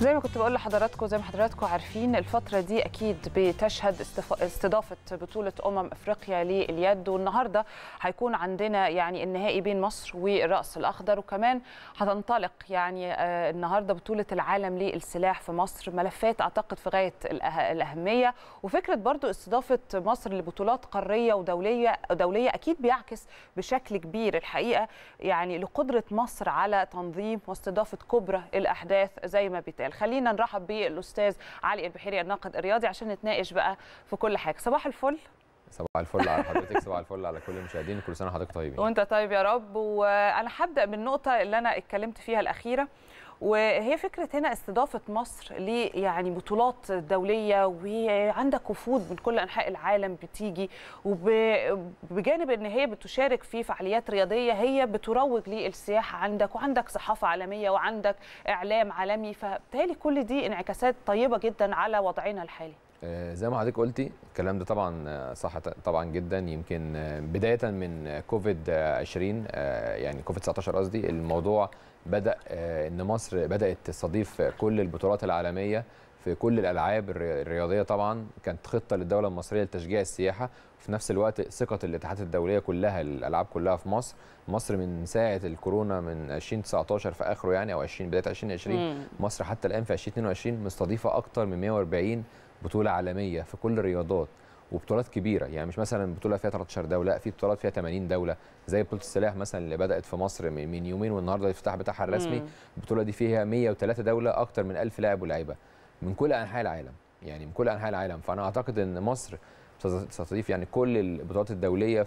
زي ما كنت بقول لحضراتكم، زي ما حضراتكم عارفين، الفترة دي أكيد بتشهد استضافة بطولة أفريقيا لليد، والنهاردة هيكون عندنا يعني النهائي بين مصر والرأس الأخضر، وكمان هتنطلق يعني النهاردة بطولة العالم للسلاح في مصر. ملفات أعتقد في غاية الأهمية، وفكرة برضو استضافة مصر لبطولات قارية ودولية أكيد بيعكس بشكل كبير الحقيقة يعني لقدرة مصر على تنظيم واستضافة كبرى الأحداث زي ما بيتقال. خلينا نرحب بالأستاذ علي البحيري الناقد الرياضي عشان نتناقش بقى في كل حاجة. صباح الفل. صباح الفل على حضرتك، صباح الفل على كل المشاهدين، كل سنة حضرتك طيبين. وأنت طيب يا رب. وأنا هبدأ بالنقطة اللي أنا اتكلمت فيها الأخيرة، وهي فكرة هنا استضافة مصر يعني بطولات دولية، وعندك وفود من كل أنحاء العالم بتيجي، وبجانب أن هي بتشارك في فعاليات رياضية هي بتروج للسياحة عندك، وعندك صحافة عالمية وعندك إعلام عالمي، فبالتالي كل دي انعكاسات طيبة جدا على وضعنا الحالي. زي ما حضرتك قلتي الكلام ده طبعا صح طبعا جدا. يمكن بداية من كوفيد 20 يعني كوفيد 19 قصدي، الموضوع بدأ إن مصر بدأت تستضيف كل البطولات العالمية في كل الألعاب الرياضية. طبعا كانت خطة للدولة المصرية لتشجيع السياحة، وفي نفس الوقت ثقة الاتحادات الدولية كلها الألعاب كلها في مصر. مصر من ساعة الكورونا من 2019 في آخره يعني أو 20 بداية 2020 مصر حتى الآن في 2022 مستضيفة أكتر من 140 بطولة عالمية في كل الرياضات، وبطولات كبيرة يعني مش مثلا بطولة فيها 13 دولة، لا في بطولات فيها 80 دولة زي بطولة السلاح مثلا اللي بدأت في مصر من يومين والنهارده الافتتاح بتاعها الرسمي. البطولة دي فيها 103 دولة، أكتر من 1000 لاعب ولاعيبة من كل أنحاء العالم، يعني من كل أنحاء العالم. فأنا أعتقد إن مصر تستضيف يعني كل البطولات الدولية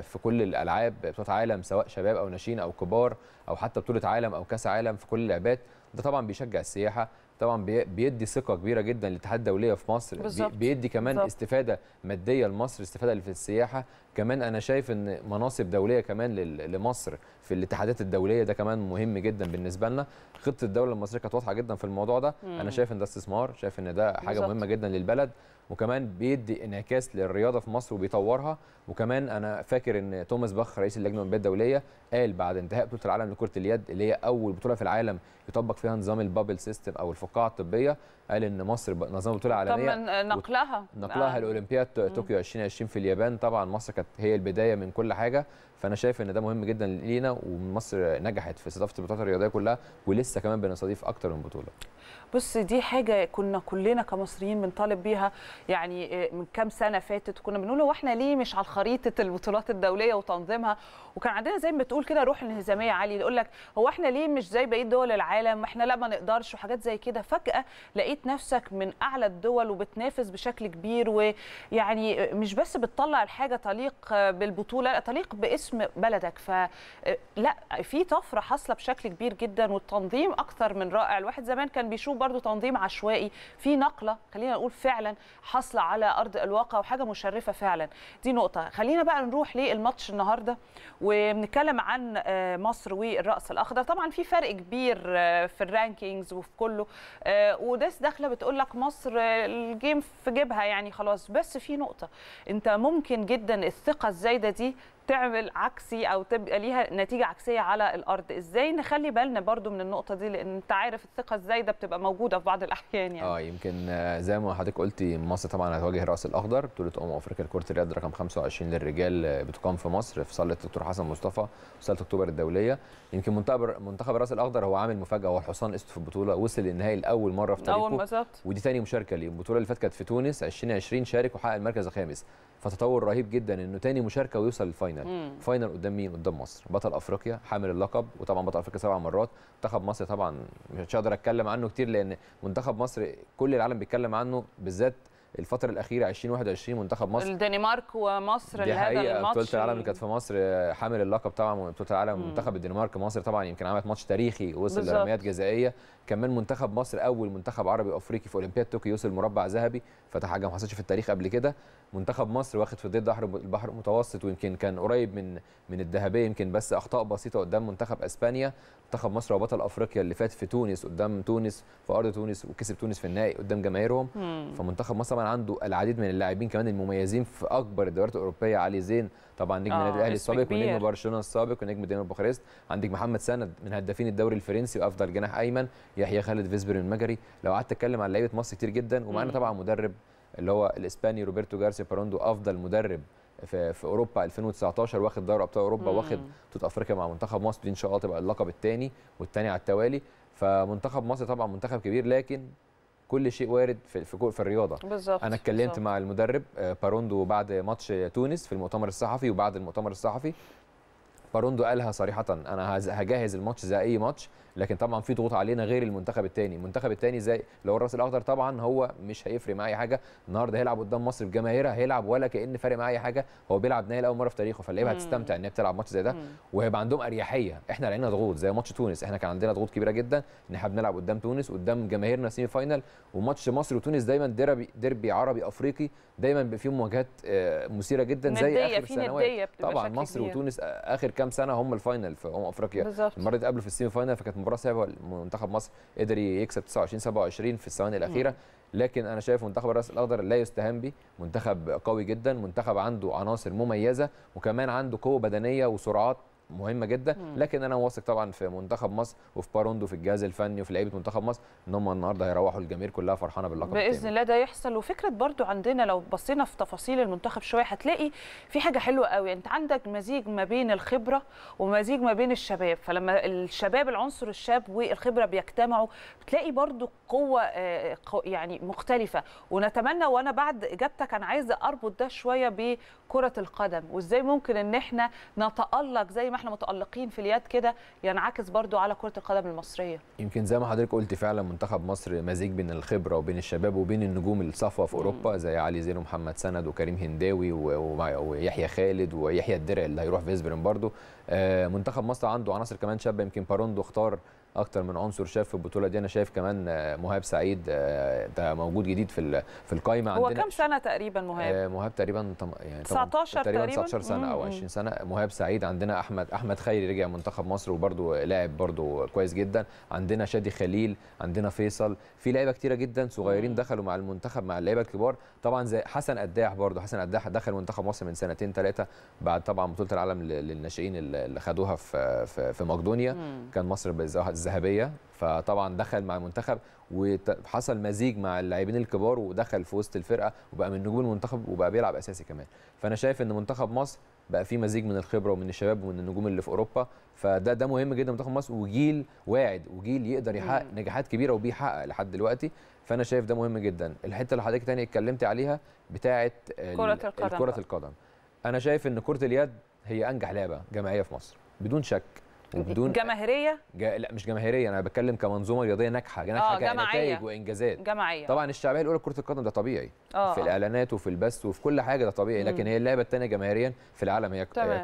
في كل الألعاب، بطولات عالم سواء شباب أو ناشئين أو كبار أو حتى بطولة عالم أو كأس عالم في كل اللعبات. ده طبعا بيشجع السياحة، طبعا بيدي ثقه كبيره جدا للاتحاد الدوليه في مصر، بالزبط. بيدي كمان بالزبط. استفاده ماديه لمصر، استفاده اللي في السياحه كمان. انا شايف ان مناصب دوليه كمان لمصر في الاتحادات الدوليه، ده كمان مهم جدا بالنسبه لنا. خطه الدوله المصريه كانت واضحه جدا في الموضوع ده. انا شايف ان ده استثمار، شايف ان ده حاجه بالزبط. مهمه جدا للبلد، وكمان بيدي انعكاس للرياضه في مصر وبيطورها. وكمان انا فاكر ان توماس باخ رئيس اللجنه الأولمبية الدوليه قال بعد انتهاء بطوله العالم لكره اليد اللي هي اول بطوله في العالم يطبق فيها نظام البابل سيستم او الفقاعه الطبيه، قال ان مصر نظام بطوله عالميه طبعا نقلها الاولمبياد طوكيو 2020 في اليابان. طبعا مصر كانت هي البدايه من كل حاجه، فانا شايف ان ده مهم جدا لينا، ومصر نجحت في استضافه البطولات الرياضيه كلها، ولسه كمان بنستضيف اكتر من بطوله. بص دي حاجه كنا كلنا كمصريين بنطالب بيها يعني من كام سنه فاتت، وكنا بنقول هو احنا ليه مش على خريطه البطولات الدوليه وتنظيمها، وكان عندنا زي ما بتقول كده روح انهزاميه. علي يقول لك هو احنا ليه مش زي بقيه دول العالم، احنا لا ما نقدرش وحاجات زي كده. فجاه لقيت نفسك من اعلى الدول وبتنافس بشكل كبير، ويعني مش بس بتطلع الحاجه تليق بالبطوله، لا تليق باسم بلدك. فلا في طفره حاصله بشكل كبير جدا، والتنظيم اكثر من رائع. الواحد زمان كان بيشوف برضو تنظيم عشوائي، في نقله خلينا نقول فعلا حاصله على ارض الواقع وحاجه مشرفه فعلا. دي نقطه. خلينا بقى نروح للماتش النهارده وبنتكلم عن مصر والراس الاخضر. طبعا في فرق كبير في الرانكينجز وفي كله، وداس داخله بتقول لك مصر الجيم في جيبها يعني خلاص. بس في نقطه، انت ممكن جدا الثقه الزايده دي تعمل عكسي او تبقى ليها نتيجه عكسيه على الارض. ازاي نخلي بالنا برضو من النقطه دي، لان انت عارف الثقه الزايده بتبقى موجوده في بعض الاحيان يعني. يمكن زي ما حضرتك قلتي مصر طبعا هتواجه الراس الاخضر، بطوله افريقيا لكره اليد رقم 25 للرجال بتقام في مصر في صاله الدكتور حسن مصطفى، صاله اكتوبر الدوليه. يمكن منتخب الراس الاخضر هو عامل مفاجاه، هو الحصان الاسود في البطوله، وصل للنهائي لاول مره في تاريخه، ودي ثاني مشاركه ليه. البطوله اللي فاتت كانت في تونس 2020، شارك وحقق المركز الخامس، فتطور رهيب جدا انه ثاني مشاركه ويوصل للفاينل. فاينل قدام مين؟ قدام مصر، بطل افريقيا حامل اللقب، وطبعا بطل افريقيا 7 مرات. منتخب مصر طبعا مش هقدر اتكلم عنه كتير، لان منتخب مصر كل العالم بيتكلم عنه، بالذات الفتره الاخيره 2021 منتخب مصر، الدنمارك ومصر لهذا الماتش. بطوله العالم اللي كانت في مصر حامل اللقب طبعا بطوله العالم منتخب الدنمارك. مصر طبعا يمكن عملت ماتش تاريخي، وصل لرميات جزائيه. كمان منتخب مصر اول منتخب عربي افريقي في اولمبياد طوكيو يوصل مربع ذهبي، فده حاجه ما حصلتش في التاريخ قبل كده. منتخب مصر واخد في ضيق البحر المتوسط، ويمكن كان قريب من الذهبيه، يمكن بس اخطاء بسيطه قدام منتخب اسبانيا. منتخب مصر هو بطل افريقيا اللي فات في تونس، قدام تونس في ارض تونس، وكسب تونس في النهائي قدام جماهيرهم. فمنتخب مصر طبعا عنده العديد من اللاعبين كمان المميزين في اكبر الدوريات الاوروبيه. علي زين طبعا نجم النادي الاهلي السابق ونجم برشلونه السابق ونجم دينامو بوخارست. عندك محمد سند من هدافين الدوري الفرنسي وافضل جناح ايمن. يحيى خالد فيسبر من مجري. لو قعدت اتكلم عن لعيبه مصر كتير جدا. ومعانا طبعا مدرب اللي هو الاسباني روبرتو جارسيا باروندو، افضل مدرب في اوروبا 2019، واخد دوري ابطال اوروبا واخد بطوله افريقيا مع منتخب مصر، دي ان شاء الله تبقى اللقب الثاني والثاني على التوالي. فمنتخب مصر طبعا منتخب كبير، لكن كل شيء وارد في الرياضه بالزبط. انا اتكلمت مع المدرب باروندو بعد ماتش تونس في المؤتمر الصحفي، وبعد المؤتمر الصحفي باروندو قالها صريحه، انا هجهز الماتش زي اي ماتش، لكن طبعا في ضغوط علينا غير المنتخب الثاني. المنتخب الثاني زي لو الراس الاخضر طبعا هو مش هيفرق معاه اي حاجه، النهارده هيلعب قدام مصر بجماهيرها، هيلعب ولا كان فارق معاه اي حاجه، هو بيلعب نهائي لاول مره في تاريخه، فاللعيبه هتستمتع ان هي بتلعب ماتش زي ده وهيبقى عندهم اريحيه. احنا علينا ضغوط زي ماتش تونس، احنا كان عندنا ضغوط كبيره جدا ان احنا بنلعب قدام تونس قدام جماهيرنا سيمي فاينال، وماتش مصر وتونس دايما ديربي عربي افريقي، دايما بيبقى فيه مواجهات مثيره جدا زي اخر سنوات. طبعا مصر وتونس اخر كام سنه هم الفاينل في افريقيا، المره دي اتقابلوا في السيمي فاينال فكانت مباراه صعبه، منتخب مصر قدر يكسب 29-27 في الثواني الاخيره. لكن انا شايف منتخب الراس الاخضر لا يستهان به، منتخب قوي جدا، منتخب عنده عناصر مميزه وكمان عنده قوه بدنيه وسرعات مهمه جدا. لكن انا واثق طبعا في منتخب مصر وفي باروندو في الجهاز الفني وفي لعيبه منتخب مصر ان هم النهارده هيروحوا الجماهير كلها فرحانه باللقب باذن الله ده يحصل. وفكره برضو عندنا لو بصينا في تفاصيل المنتخب شويه هتلاقي في حاجه حلوه قوي، انت عندك مزيج ما بين الخبره ومزيج ما بين الشباب، فلما الشباب العنصر الشاب والخبره بيجتمعوا بتلاقي برضو قوه يعني مختلفه. ونتمنى، وانا بعد اجابتك انا عايزه اربط ده شويه بكره القدم وازاي ممكن ان احنا نتالق زي ما احنا متألقين في اليد كده، ينعكس برضو على كرة القدم المصرية. يمكن زي ما حضرتك قلت فعلا منتخب مصر مزيج بين الخبرة وبين الشباب وبين النجوم الصفوة في أوروبا زي علي زين ومحمد سند وكريم هنداوي ويحيى خالد ويحيى الدرع اللي هيروح فيسبرن برضو. منتخب مصر عنده عناصر كمان شابة، يمكن باروندو اختار اكتر من عنصر شاب في البطوله دي. انا شايف كمان مهاب سعيد ده موجود جديد في القايمه عندنا. هو كام سنه تقريبا مهاب؟ مهاب تقريبا يعني 19 سنه او 20 سنه. مهاب سعيد عندنا، احمد خيري رجع منتخب مصر وبرده لاعب برده كويس جدا، عندنا شادي خليل، عندنا فيصل، في لعيبه كتيره جدا صغيرين دخلوا مع المنتخب مع اللعيبه الكبار. طبعا زي حسن قداح برده، حسن قداح دخل منتخب مصر من 2-3 بعد طبعا بطوله العالم للناشئين اللي خدوها في مقدونيا، كان مصر الذهبيه، فطبعا دخل مع المنتخب وحصل مزيج مع اللاعبين الكبار ودخل في وسط الفرقه وبقى من نجوم المنتخب وبقى بيلعب اساسي كمان. فانا شايف ان منتخب مصر بقى فيه مزيج من الخبره ومن الشباب ومن النجوم اللي في اوروبا، فده مهم جدا منتخب مصر، وجيل واعد وجيل يقدر يحقق نجاحات كبيره وبيحقق لحد دلوقتي. فانا شايف ده مهم جدا. الحته اللي حضرتك تاني اتكلمتي عليها بتاعه كره القدم، انا شايف ان كره اليد هي انجح لعبه جماعيه في مصر بدون شك وبدون جماهيريه. لا مش جماهيريه، انا بتكلم كمنظومه رياضيه ناجحه نتائج وانجازات جماعيه. طبعا الشعبيه الاولى كره القدم ده طبيعي في الاعلانات وفي البث وفي كل حاجه ده طبيعي، لكن هي اللعبه الثانيه جماهيريا في العالم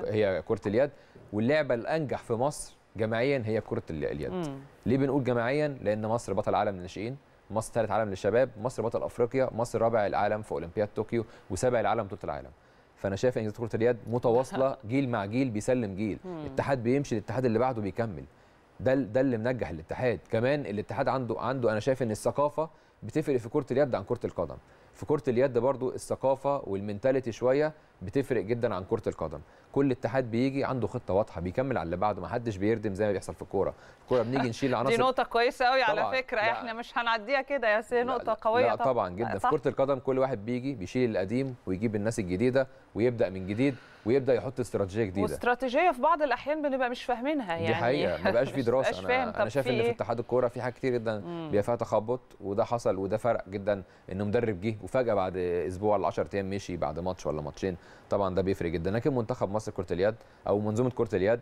هي كره اليد، واللعبه الانجح في مصر جماعيا هي كره اليد. ليه بنقول جماعيا؟ لان مصر بطل عالم للناشئين، مصر ثالث عالم للشباب، مصر بطل افريقيا، مصر رابع العالم في اولمبياد طوكيو وسابع العالم بطوله العالم. فانا شايف انجازات كره اليد متواصله جيل مع جيل بيسلم جيل، الاتحاد بيمشي الاتحاد اللي بعده بيكمل، ده اللي منجح الاتحاد. كمان الاتحاد عنده انا شايف ان الثقافه بتفرق في كره اليد عن كره القدم. في كره اليد برضو الثقافه والمنتاليتي شويه بتفرق جدا عن كره القدم. كل اتحاد بيجي عنده خطه واضحه بيكمل على اللي بعده، ما حدش بيردم زي ما بيحصل في الكوره بنيجي نشيل عناصر. دي نقطه كويسه قوي على فكره، لا احنا مش هنعديها كده يا سي، نقطه قويه. لا طبعا جدا في كره القدم كل واحد بيجي بيشيل القديم ويجيب الناس الجديده ويبدا من جديد ويبدا يحط استراتيجيه جديده، واستراتيجيه في بعض الاحيان بنبقى مش فاهمينها يعني، دي حقيقه ما بقاش في دراسه. انا شايف ان في اتحاد الكوره في حاجات كتير جدا بيبقى فيها تخبط، وده حصل وده فرق جدا ان مدرب جه وفجاه بعد اسبوع ولا 10 ايام مشي بعد ماتش ولا ماتشين، طبعا ده بيفرق جدا. لكن منتخب مصر كره اليد او منظومه كره اليد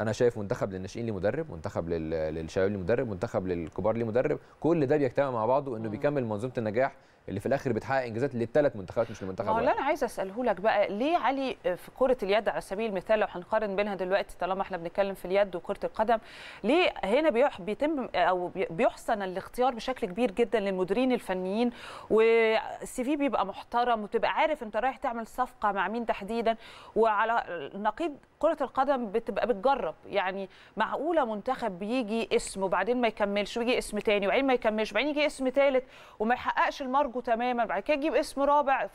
انا شايف منتخب للناشئين ليه مدرب، منتخب للشباب ليه مدرب، منتخب للكبار ليه مدرب، كل ده بيجتمع مع بعضه انه بيكمل منظومه النجاح اللي في الاخر بتحقق انجازات للثلاث منتخبات مش لمنتخب واحد. انا عايزه اساله لك بقى ليه علي في كره اليد على سبيل المثال، لو هنقارن بينها دلوقتي طالما احنا بنتكلم في اليد وكره القدم، ليه هنا بيتم او بيحسن الاختيار بشكل كبير جدا للمديرين الفنيين والسي في بيبقى محترم وتبقى عارف انت رايح تعمل صفقه مع مين تحديدا، وعلى نقيض كره القدم بتبقى بتجرب، يعني معقوله منتخب بيجي اسم وبعدين ما يكملش ويجي اسم ثاني وبعدين ما يكملش وبعدين يجي اسم ثالث وما يحققش المرجو يفرقوا تماما، بعد كده تجيب اسم رابع.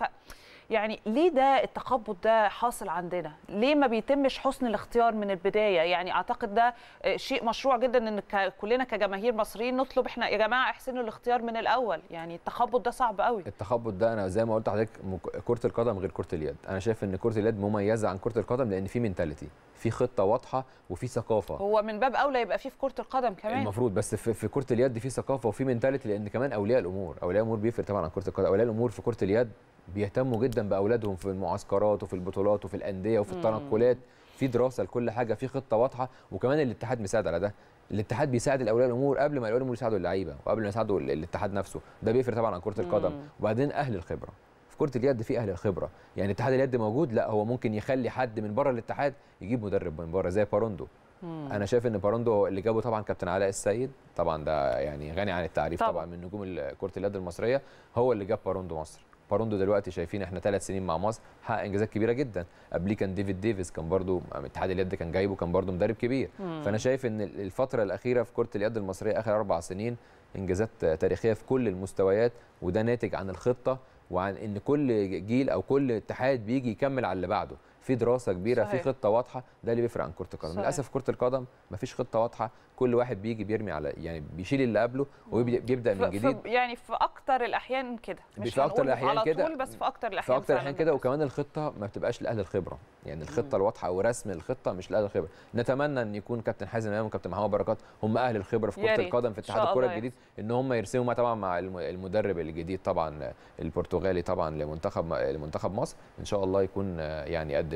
يعني ليه ده التخبط ده حاصل عندنا؟ ليه ما بيتمش حسن الاختيار من البدايه؟ يعني اعتقد ده شيء مشروع جدا ان كلنا كجماهير مصريين نطلب احنا يا جماعه احسنوا الاختيار من الاول. يعني التخبط ده صعب قوي. التخبط ده انا زي ما قلت لحضرتك كره القدم غير كره اليد، انا شايف ان كره اليد مميزه عن كره القدم لان في منتاليتي، في خطه واضحه وفي ثقافه. هو من باب اولى يبقى في كره القدم كمان المفروض، بس في كره اليد في ثقافه وفي منتاليتي، لان كمان اولياء الامور بيفرق طبعا عن كره القدم. اولياء الامور في كره اليد بيهتموا جدا باولادهم في المعسكرات وفي البطولات وفي الانديه وفي التنقلات، في دراسه لكل حاجه، في خطه واضحه، وكمان الاتحاد مساعد على ده. الاتحاد بيساعد الاولياء الامور قبل ما الاولياء الامور يساعدوا اللعيبه وقبل ما يساعدوا الاتحاد نفسه، ده بيفرق طبعا عن كره القدم. وبعدين اهل الخبره في كره اليد، في اهل الخبره، يعني اتحاد اليد موجود، لا هو ممكن يخلي حد من بره الاتحاد يجيب مدرب من بره زي باروندو. انا شايف ان باروندو اللي جابه طبعا كابتن علاء السيد، طبعا ده يعني غني عن التعريف طبعا من نجوم كره اليد المصريه، هو اللي جاب باروندو مصر. باروندو دلوقتي شايفين احنا 3 سنين مع مصر، حقق انجازات كبيره جدا. قبليه كان ديفيد ديفيس، كان برضو اتحاد اليد كان جايبه، كان برضو مدرب كبير. فانا شايف ان الفتره الاخيره في كره اليد المصريه اخر 4 سنين انجازات تاريخيه في كل المستويات، وده ناتج عن الخطه وعن ان كل جيل او كل اتحاد بيجي يكمل على اللي بعده، في دراسه كبيره، في خطه واضحه. ده اللي بيفرق عن كره القدم. للاسف كره القدم مفيش خطه واضحه، كل واحد بيجي بيرمي على يعني بيشيل اللي قبله وبيبدا من جديد. يعني في اكتر الاحيان كده، مش في اكتر الاحيان على طول، بس في اكتر الاحيان كده. وكمان الخطه ما بتبقاش لاهل الخبره، يعني الخطه الواضحه او رسم الخطه مش لاهل الخبره. نتمنى ان يكون كابتن حازم امام وكابتن معمر بركات هم اهل الخبره في كره القدم في اتحاد الكره الجديد، ان هم يرسموا طبعا مع المدرب الجديد طبعا البرتغالي طبعا لمنتخب مصر، ان شاء الله يكون يعني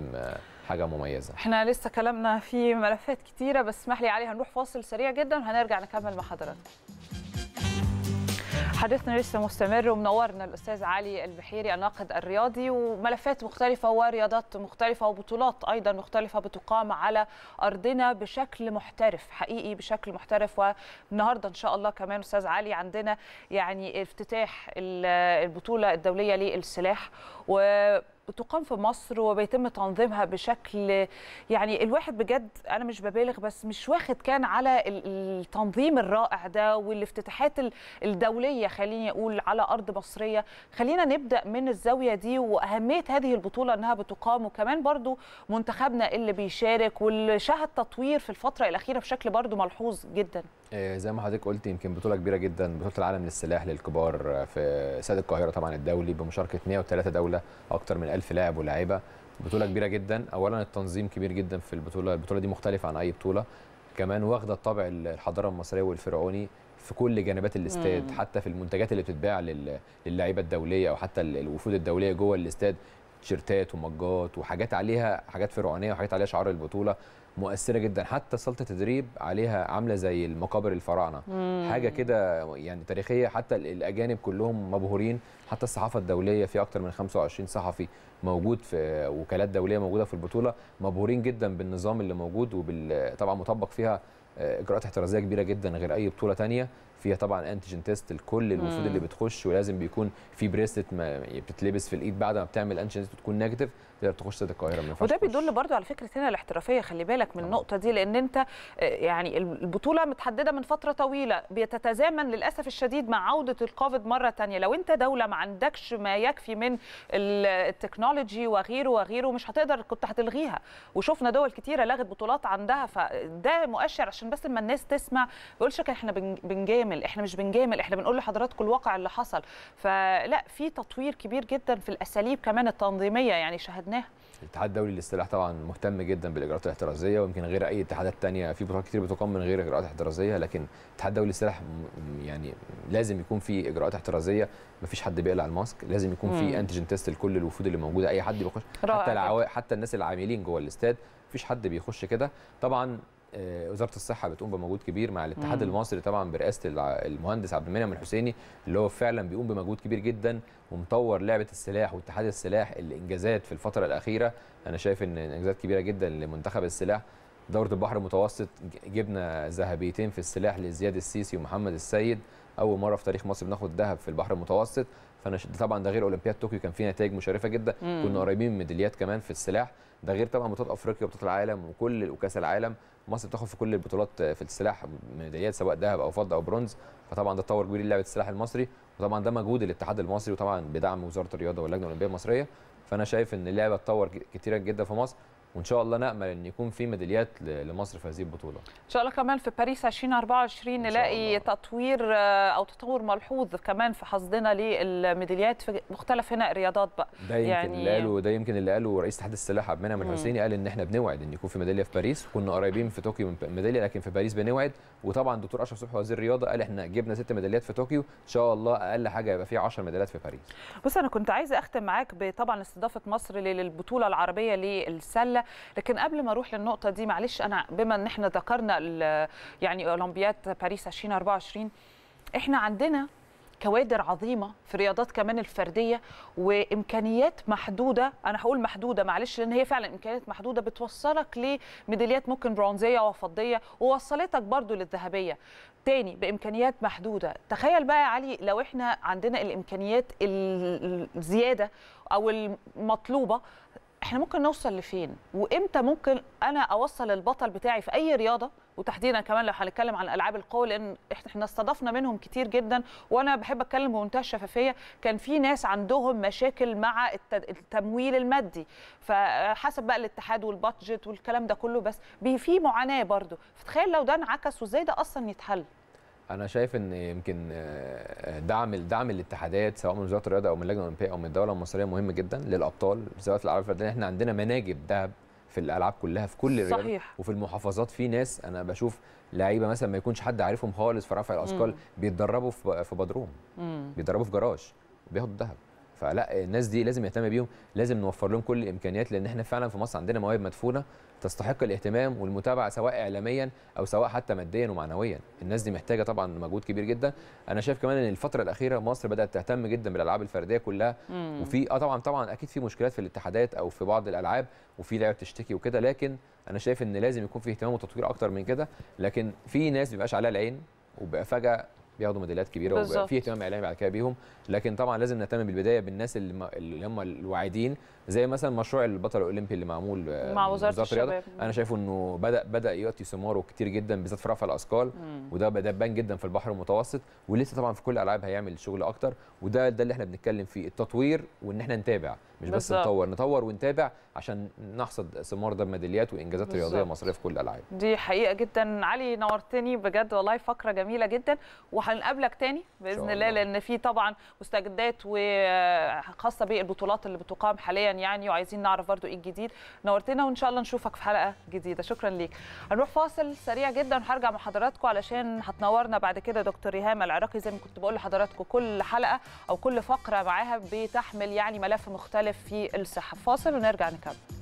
حاجه مميزه. احنا لسه كلامنا في ملفات كتيره، بس اسمح لي علي هنروح فاصل سريع جدا وهنرجع نكمل مع حضراتكم. حديثنا لسه مستمر ومنورنا الاستاذ علي البحيري الناقد الرياضي، وملفات مختلفه ورياضات مختلفه وبطولات ايضا مختلفه بتقام على ارضنا بشكل محترف، حقيقي بشكل محترف. والنهارده ان شاء الله كمان استاذ علي عندنا يعني افتتاح البطوله الدوليه للسلاح وتقام في مصر وبيتم تنظيمها بشكل يعني الواحد بجد انا مش ببالغ بس مش واخد كان على التنظيم الرائع ده والافتتاحات الدوليه خليني اقول على ارض مصريه. خلينا نبدا من الزاويه دي واهميه هذه البطوله انها بتقام، وكمان برضو منتخبنا اللي بيشارك واللي شهد تطوير في الفتره الاخيره بشكل برضو ملحوظ جدا. زي ما حضرتك قلت يمكن بطوله كبيره جدا، بطوله العالم للسلاح للكبار في استاد القاهره طبعا الدولي بمشاركه 103 دوله، اكثر من 1000 لاعب ولاعيبه. بطوله كبيره جدا، اولا التنظيم كبير جدا في البطوله، البطوله دي مختلفه عن اي بطوله، كمان واخده الطابع الحضاره المصريه والفرعوني في كل جنبات الاستاد، حتى في المنتجات اللي بتتباع للاعيبه الدوليه او حتى الوفود الدوليه جوه الاستاد، تيشيرتات ومجات وحاجات عليها حاجات فرعونيه وحاجات عليها شعار البطوله مؤثره جدا. حتى صاله التدريب عليها عامله زي المقابر الفراعنه، حاجه كده يعني تاريخيه، حتى الاجانب كلهم مبهورين، حتى الصحافه الدوليه في اكتر من 25 صحفي موجود في وكالات دوليه موجوده في البطوله، مبهورين جدا بالنظام اللي موجود طبعا مطبق فيها اجراءات احترازيه كبيره جدا غير اي بطوله ثانيه. فيها طبعا انتيجين تيست لكل الوفود اللي بتخش، ولازم بيكون في بريسلت بتتلبس في الايد بعد ما بتعمل انتيجين تيست وتكون نيجاتيف تقدر تخش استاد القاهره. وده بيدل برضو على فكره هنا الاحترافيه، خلي بالك من النقطه دي، لان انت يعني البطوله متحدده من فتره طويله، بتتزامن للاسف الشديد مع عوده الكوفيد مره ثانيه. لو انت دوله ما عندكش ما يكفي من التكنولوجي وغيره وغيره مش هتقدر، كنت هتلغيها، وشفنا دول كتيره لغت بطولات عندها. فده مؤشر عشان بس لما الناس تسمع ما تقولش احنا بنجامل، احنا مش بنجامل، احنا بنقول لحضراتكم الواقع اللي حصل. فلا في تطوير كبير جدا في الاساليب كمان التنظيميه يعني شاهدناها. الاتحاد الدولي للسلاح طبعا مهتم جدا بالاجراءات الاحترازيه، ويمكن غير اي اتحادات ثانيه في بطولات كتير بتقام من غير اجراءات احترازيه، لكن الاتحاد الدولي للسلاح يعني لازم يكون في اجراءات احترازيه، مفيش حد بيقلع الماسك، لازم يكون في انتيجين تيست لكل الوفود اللي موجوده، اي حد بيخش حتى الناس العاملين جوه الاستاد مفيش حد بيخش كده. طبعا وزاره الصحه بتقوم بمجهود كبير مع الاتحاد المصري طبعا برئاسه المهندس عبد المنعم الحسيني، اللي هو فعلا بيقوم بمجهود كبير جدا ومطور لعبه السلاح واتحاد السلاح. الانجازات في الفتره الاخيره انا شايف ان انجازات كبيره جدا لمنتخب السلاح. دوره البحر المتوسط جبنا ذهبيتين في السلاح لزياد السيسي ومحمد السيد، اول مره في تاريخ مصر بناخد ذهب في البحر المتوسط. فانا طبعا ده غير اولمبياد طوكيو كان فيه نتائج مشرفه جدا، كنا قريبين من ميداليات كمان في السلاح، ده غير طبعا بطولات افريقيا وبطولات العالم وكاس العالم. مصر بتاخد في كل البطولات في السلاح ميداليات، سواء ذهب او فضه او برونز، فطبعا ده تطور كبير للعبه السلاح المصري. وطبعا ده مجهود الاتحاد المصري وطبعا بدعم وزاره الرياضه واللجنه الاولمبيه المصريه. فانا شايف ان اللعبه اتطور كتيرا جدا في مصر، وان شاء الله نامل ان يكون في ميداليات لمصر في هذه البطوله. ان شاء الله كمان في باريس 2024 نلاقي تطوير او تطور ملحوظ كمان في حصدنا للميداليات في مختلف هنا الرياضات بقى. ده يمكن اللي قاله رئيس اتحاد السباحه عبد المنعم الحسيني، قال ان احنا بنوعد ان يكون في ميداليه في باريس، كنا قريبين في طوكيو من ميداليه لكن في باريس بنوعد. وطبعا دكتور اشرف صبحي وزير الرياضه قال احنا جبنا 6 ميداليات في طوكيو، ان شاء الله اقل حاجه يبقى في 10 ميداليات في باريس. بص انا كنت عايزه اختم معاك طبعا استضافه مصر للبطوله العربيه للسله، لكن قبل ما اروح للنقطه دي معلش انا بما ان احنا ذكرنا يعني اولمبياد باريس 2024، احنا عندنا كوادر عظيمه في الرياضات كمان الفرديه وامكانيات محدوده، انا هقول محدوده معلش لان هي فعلا امكانيات محدوده بتوصلك لميداليات ممكن برونزيه وفضيه ووصلتك برضو للذهبيه تاني بامكانيات محدوده. تخيل بقى يا علي لو احنا عندنا الامكانيات الزياده او المطلوبه احنا ممكن نوصل لفين؟ وامتى ممكن انا اوصل البطل بتاعي في اي رياضه، وتحديدا كمان لو هنتكلم عن العاب القوى لان احنا استضفنا منهم كتير جدا، وانا بحب اتكلم بمنتهى الشفافيه، كان في ناس عندهم مشاكل مع التمويل المادي، فحسب بقى الاتحاد والبادجت والكلام ده كله، بس في معاناه برضه، فتخيل لو ده انعكس وازاي ده اصلا يتحل؟ أنا شايف إن يمكن دعم الاتحادات سواء من وزارة الرياضة أو من اللجنة الأولمبية أو من الدولة المصرية مهم جدا للأبطال سواء في الألعاب الفردية. إحنا عندنا مناجم ذهب في الألعاب كلها في كل الرياضة صحيح. وفي المحافظات في ناس أنا بشوف لعيبة مثلا ما يكونش حد عارفهم خالص في رفع الأثقال بيتدربوا في بدروم، بيتدربوا في جراج وبياخدوا الذهب. فلا الناس دي لازم يهتم بيهم، لازم نوفر لهم كل الامكانيات لان احنا فعلا في مصر عندنا مواهب مدفونه تستحق الاهتمام والمتابعه سواء اعلاميا او سواء حتى ماديا ومعنويا. الناس دي محتاجه طبعا مجهود كبير جدا. انا شايف كمان ان الفتره الاخيره مصر بدات تهتم جدا بالالعاب الفرديه كلها، وفي طبعا اكيد في مشكلات في الاتحادات او في بعض الالعاب وفي لعيبه بتشتكي وكده، لكن انا شايف ان لازم يكون في اهتمام وتطوير اكتر من كده. لكن في ناس بيبقاش عليها العين وبقى فجاه بياخدوا ميداليات كبيره وبيبقى في اهتمام اعلامي بعد كده بيهم، لكن طبعا لازم نهتم بالبدايه بالناس اللي هم الواعدين، زي مثلا مشروع البطل الاولمبي اللي معمول مع وزاره الرياضه. انا شايفه انه بدا يعطي ثماره كتير جدا بالذات في رفع الاثقال، وده بان جدا في البحر المتوسط، ولسه طبعا في كل الالعاب هيعمل شغل اكتر. وده اللي احنا بنتكلم فيه، التطوير وان احنا نتابع مش بس نطور ونتابع عشان نحصد ثمار ده ميداليات وانجازات رياضيه مصريه في كل الالعاب. دي حقيقه جدا. علي نورتني بجد والله، فقره جميله جدا، وهنقابلك تاني باذن الله لان في طبعا مستجدات وخاصه بالبطولات اللي بتقام حاليا يعني، وعايزين نعرف برضو ايه الجديد. نورتنا وان شاء الله نشوفك في حلقه جديده. شكرا ليك. هنروح فاصل سريع جدا وهرجع مع حضراتكم علشان هتنورنا بعد كده دكتور ريهام العراقي. زي ما كنت بقول لحضراتكم كل حلقه او كل فقره معاها بتحمل يعني ملف مختلف في الصحه. فاصل ونرجع نكمل.